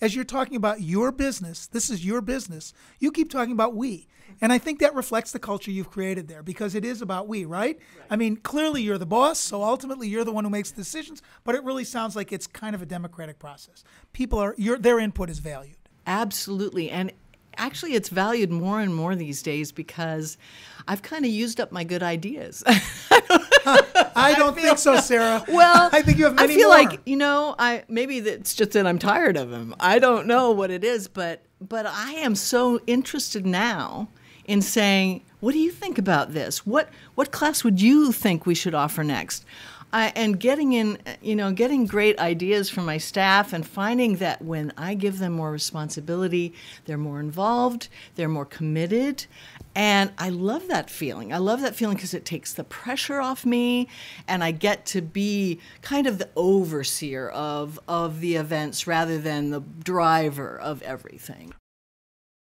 as you're talking about your business, this is your business, you keep talking about we. And I think that reflects the culture you've created there, because it is about we, right? I mean, clearly you're the boss, so ultimately you're the one who makes the decisions, but it really sounds like it's kind of a democratic process. People are, their input is valued. Absolutely. And actually, it's valued more and more these days because I've kind of used up my good ideas. I don't think so, Sara. Well, I think you have many more. I feel like, you know, maybe it's just that I'm tired of them. I don't know what it is, but I am so interested now in saying, what do you think about this? What class would you think we should offer next? And getting in, you know, getting great ideas from my staff and finding that when I give them more responsibility, they're more involved, they're more committed. And I love that feeling. I love that feeling because it takes the pressure off me and I get to be kind of the overseer of the events rather than the driver of everything.